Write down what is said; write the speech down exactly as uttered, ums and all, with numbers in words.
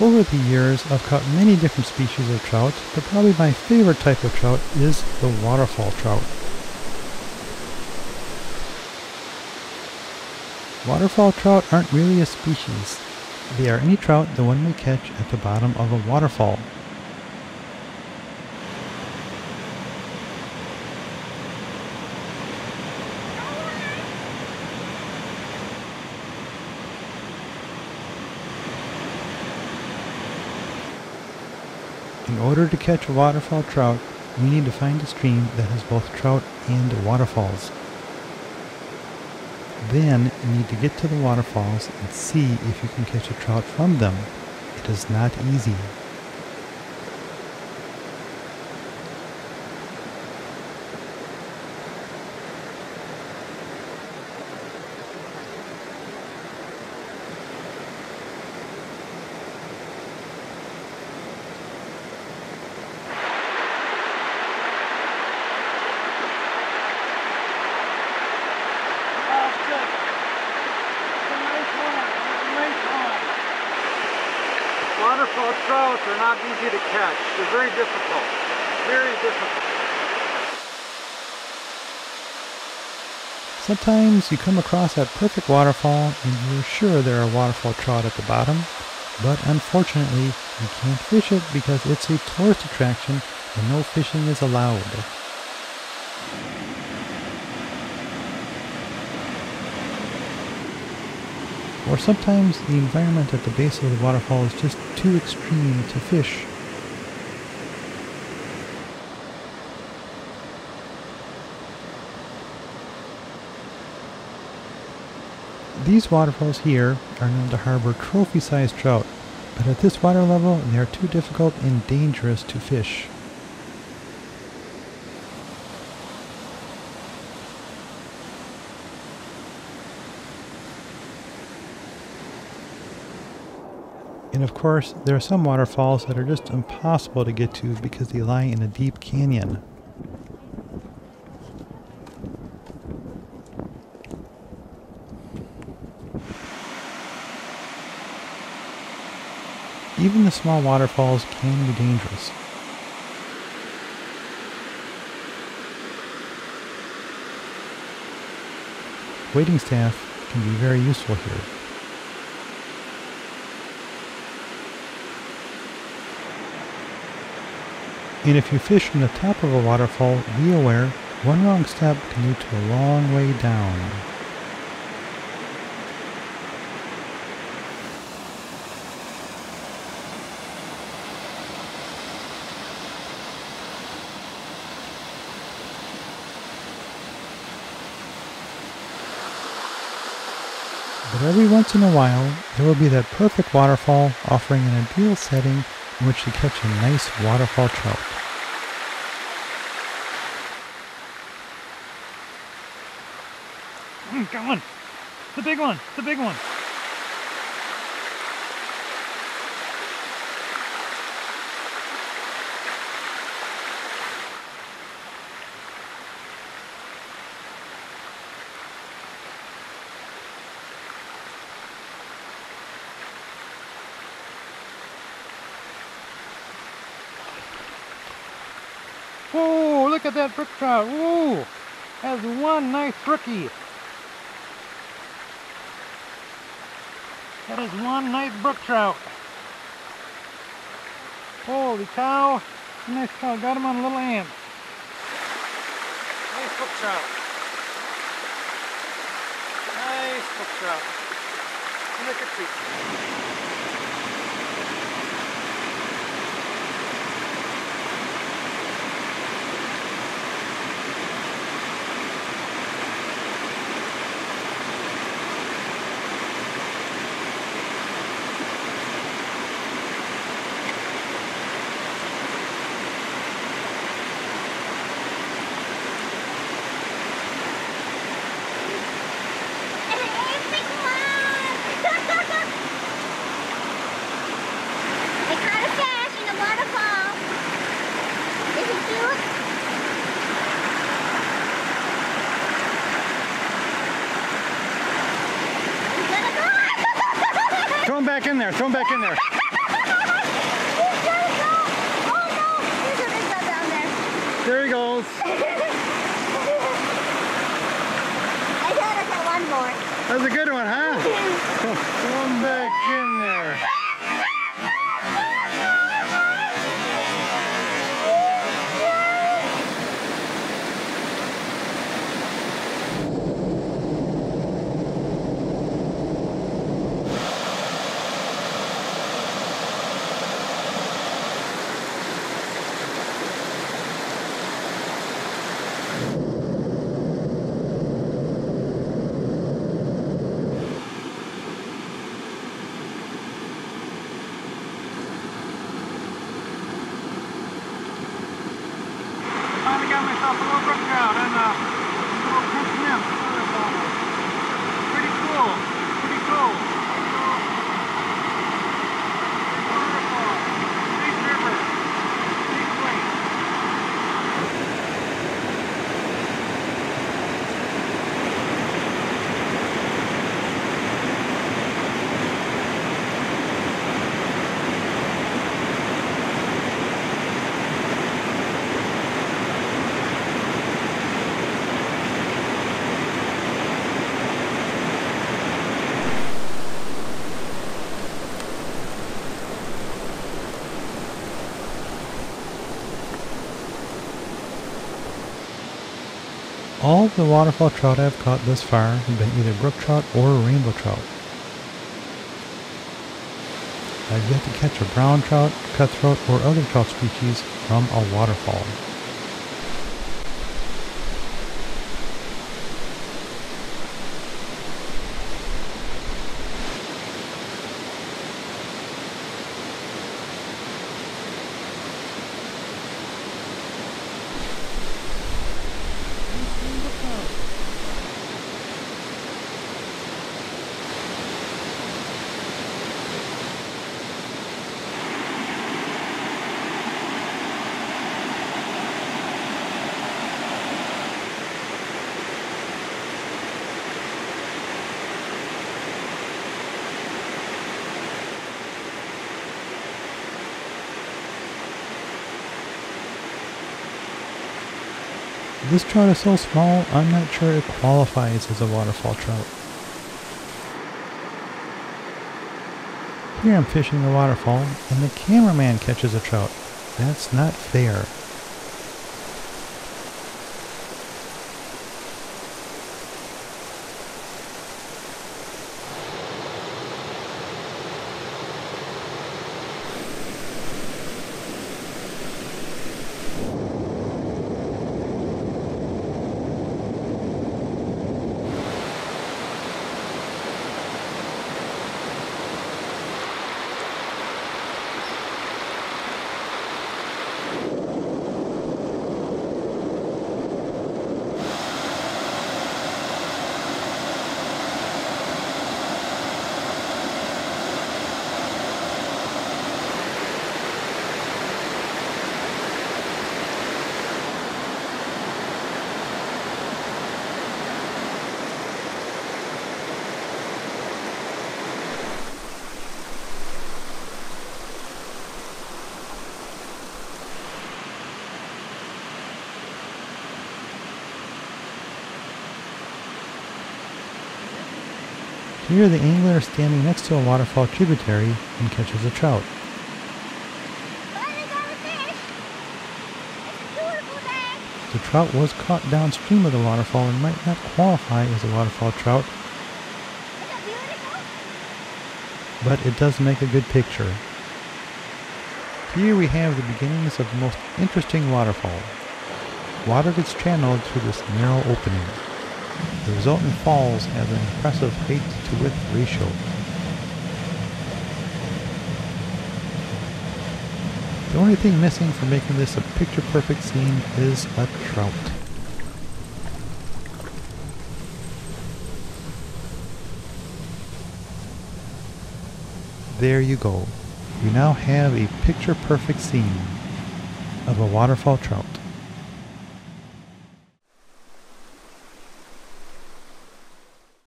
Over the years, I've caught many different species of trout, but probably my favorite type of trout is the waterfall trout. Waterfall trout aren't really a species. They are any trout the one we catch at the bottom of a waterfall. In order to catch waterfall trout, we need to find a stream that has both trout and waterfalls. Then you need to get to the waterfalls and see if you can catch a trout from them. It is not easy. Waterfall trout are not easy to catch. They're very difficult. Very difficult. Sometimes you come across that perfect waterfall and you're sure there are waterfall trout at the bottom, but unfortunately you can't fish it because it's a tourist attraction and no fishing is allowed. Or sometimes the environment at the base of the waterfall is just too extreme to fish. These waterfalls here are known to harbor trophy-sized trout, but at this water level they are too difficult and dangerous to fish. And of course, there are some waterfalls that are just impossible to get to because they lie in a deep canyon. Even the small waterfalls can be dangerous. Waiting staff can be very useful here. And if you fish from the top of a waterfall, be aware, one wrong step can lead to a long way down. But every once in a while, there will be that perfect waterfall offering an ideal setting in which to catch a nice waterfall trout. Mm, got one! The big one! The big one! Whoa, look at that brook trout. Whoa, that's one nice brookie. That is one nice brook trout. Holy cow. Nice cow. Got him on a little amp. Nice brook trout. Nice brook trout. Look at this. Throw him back in there, throw him back in there. There he goes. I thought I got one more. That was a good one, huh? One back in there. Myself a little brook trout and a little pink nymph. Pretty cool, pretty cool. Wonderful. Big river, big lake. All of the waterfall trout I've caught thus far have been either brook trout or rainbow trout. I've yet to catch a brown trout, cutthroat, or other trout species from a waterfall. This trout is so small, I'm not sure it qualifies as a waterfall trout. Here I'm fishing the waterfall, and the cameraman catches a trout. That's not fair. Here the angler is standing next to a waterfall tributary and catches a trout. Finally got a fish! It's a beautiful day! The trout was caught downstream of the waterfall and might not qualify as a waterfall trout. Isn't that beautiful? But it does make a good picture. Here we have the beginnings of the most interesting waterfall. Water gets channeled through this narrow opening. The resultant falls have an impressive height to width ratio. The only thing missing for making this a picture-perfect scene is a trout. There you go. You now have a picture-perfect scene of a waterfall trout.